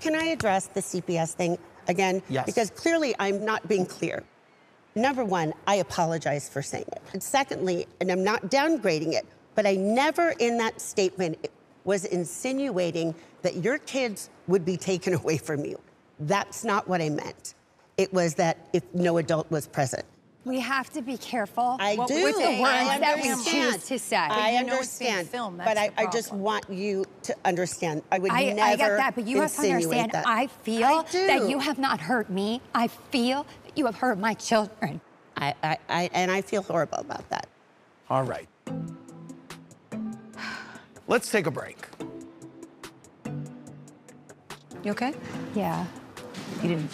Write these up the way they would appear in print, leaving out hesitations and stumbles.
Can I address the CPS thing again? Yes. Because clearly I'm not being clear. Number one, I apologize for saying it. And secondly, and I'm not downgrading it, but I never in that statement was insinuating that your kids would be taken away from you. That's not what I meant. It was that if no adult was present. We have to be careful with the words that we choose to say. I understand, but I just want you to understand. I would never insinuate that. I get that, but you have to understand, I feel that you have not hurt me. I feel that you have hurt my children. And I feel horrible about that. All right. Let's take a break. You okay? Yeah. You didn't.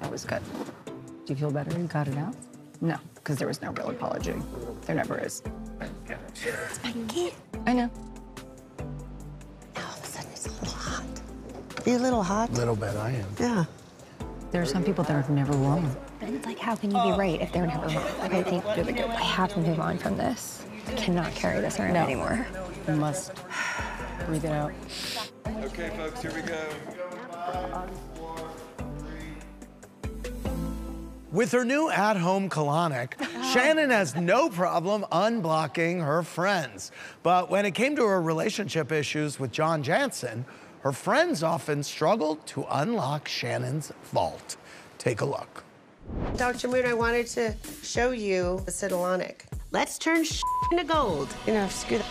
That was good. Do you feel better? You got it out? No, because there was no real apology. There never is. It's my kid. I know. Now all of a sudden it's a little hot. Are you a little hot? A little bit, I am. Yeah. There are some people that are never wrong. But it's like, how can you be right if they're never wrong? Like, I think I have to move on from this. I cannot carry this around anymore. You must breathe it out. Okay, folks, here we go. 5, 4, 3. With her new at-home colonic, Shannon has no problem unblocking her friends. But when it came to her relationship issues with John Janssen, her friends often struggled to unlock Shannon's vault. Take a look. Dr. Moon, I wanted to show you the Citalonic. Let's turn into gold. You know, screw that.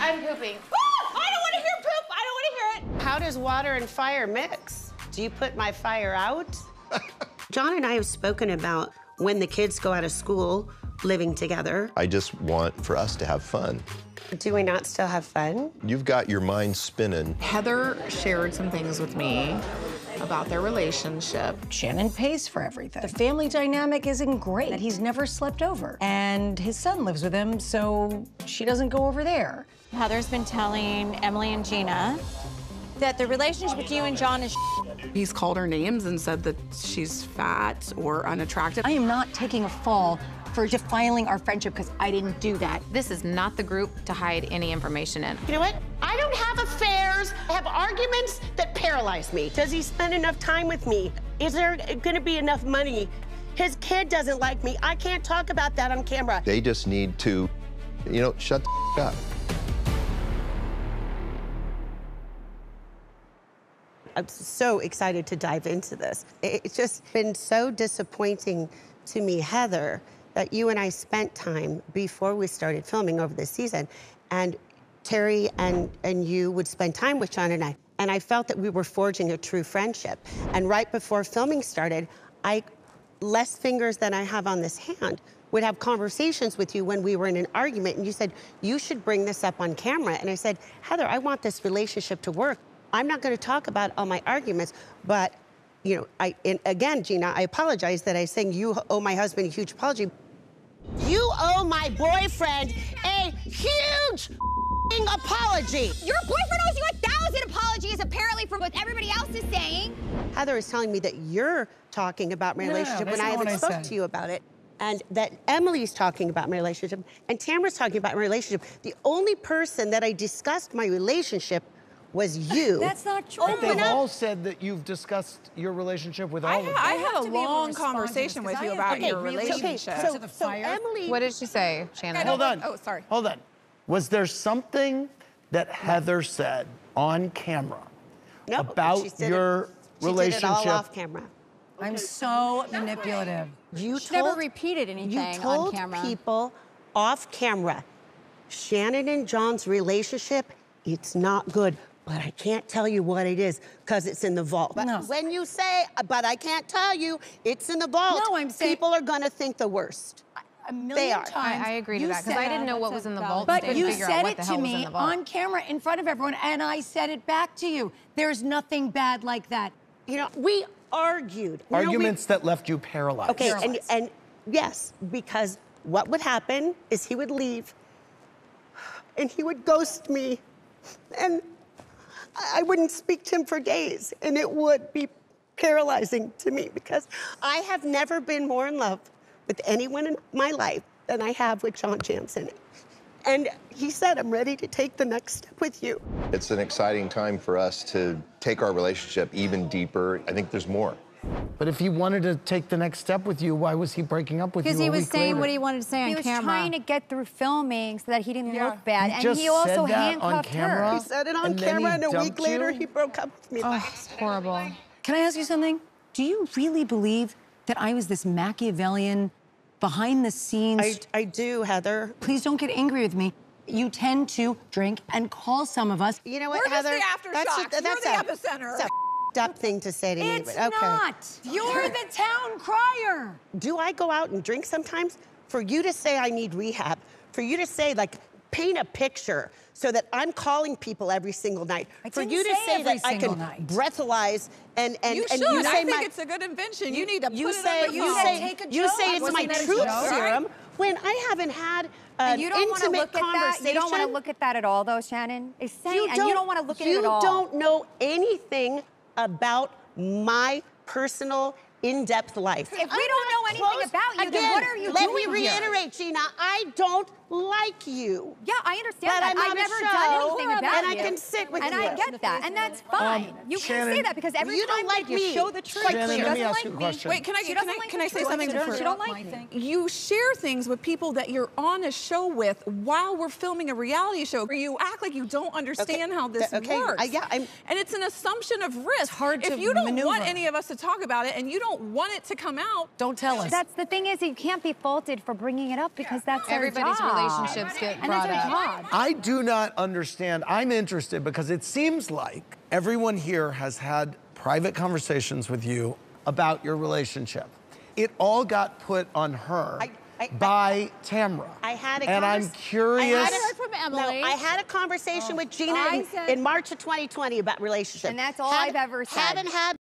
I'm pooping. Woo! I don't want to hear poop. I don't want to hear it. How does water and fire mix? Do you put my fire out? John and I have spoken about when the kids go out of school, living together. I just want for us to have fun. Do we not still have fun? You've got your mind spinning. Heather shared some things with me about their relationship. Shannon pays for everything. The family dynamic isn't great, that he's never slept over. And his son lives with him, so she doesn't go over there. Heather's been telling Emily and Gina that the relationship with you and John is He's called her names and said that she's fat or unattractive. I am not taking a fall for defiling our friendship because I didn't do that. This is not the group to hide any information in. You know what? I don't have affairs. I have arguments that paralyze me. Does he spend enough time with me? Is there gonna be enough money? His kid doesn't like me. I can't talk about that on camera. They just need to, you know, shut the up. I'm so excited to dive into this. It's just been so disappointing to me, Heather, that you and I spent time before we started filming over this season, and Terry and you would spend time with John and I. And I felt that we were forging a true friendship. And right before filming started, less fingers than I have on this hand, would have conversations with you when we were in an argument, and you said, you should bring this up on camera. And I said, Heather, I want this relationship to work. I'm not gonna talk about all my arguments, but, you know, and again, Gina, I apologize that I sang you owe my husband a huge apology. You owe my boyfriend a huge apology. Your boyfriend owes you 1,000 apologies, apparently, from what everybody else is saying. Heather is telling me that you're talking about my relationship when I haven't spoken to you about it, and that Emily's talking about my relationship, and Tamra's talking about my relationship. The only person that I discussed my relationship was you. That's not true. But they've all said that you've discussed your relationship with all of them. I had a long conversation with you about your relationship. Okay, so Emily... What did she say, Shannon? Hold on. Oh, sorry. Hold on. Was there something that Heather said on camera about your relationship? She did it all off camera. I'm so manipulative. You never repeated anything on camera. You told people off camera, Shannon and John's relationship, it's not good. But I can't tell you what it is because it's in the vault. No. When you say, but I can't tell you, it's in the vault. No, I'm saying people are gonna think the worst. A million times. I agree to that because I didn't know what was in the vault. But you said it to me on camera in front of everyone, and I said it back to you. There's nothing bad like that. You know, we argued. Arguments that left you paralyzed. Okay, and yes, because what would happen is he would leave, and he would ghost me, and I wouldn't speak to him for days, and it would be paralyzing to me because I have never been more in love with anyone in my life than I have with John Janssen. And he said, I'm ready to take the next step with you. It's an exciting time for us to take our relationship even deeper. I think there's more. But if he wanted to take the next step with you, why was he breaking up with you? Because he was saying what he wanted to say on camera. He was trying to get through filming so that he didn't look bad. And he also handcuffed her. He said it on camera, and a week later, he broke up with me. Oh, it's horrible. Can I ask you something? Do you really believe that I was this Machiavellian behind the scenes? I do, Heather. Please don't get angry with me. You tend to drink and call some of us. You know what, Heather? We're just the aftershocks. That's the epicenter. Up thing to say to me. It's not. You're the town crier. Do I go out and drink sometimes? For you to say I need rehab, for you to say, like, paint a picture so that I'm calling people every single night, for you to say that I can breathalyze and you should. You say I think it's a good invention. You need to put it on your phone. You say it's my truth serum when I haven't had an intimate conversation. You don't want to look at that at all, though, Shannon. And you don't want to look at it at all. You don't know anything about my personal, in-depth life. If we don't know anything about you, then what are you doing here? Let me reitererate, Gina, I don't like you. Yeah, I understand that. I've never done anything about you. And I can sit with you. And I get that, and that's fine. You can say that, because every time you show the truth, she doesn't like me. Wait, can I say something? She don't like me. You share things with people that you're on a show with while we're filming a reality show, where you act like you don't understand how this works. And it's an assumption of risk. If you don't want any of us to talk about it, and you don't want it to come out, don't tell us. That's the thing is, you can't be faulted for bringing it up, because that's everybody's job. Relationships get brought up. I do not understand. I'm interested, because it seems like everyone here has had private conversations with you about your relationship. It all got put on her by Tamra. I had a I'm curious. I hadn't heard from Emily. No, I had a conversation with Gina in March of 2020 about relationships. And that's all I've ever said. Haven't had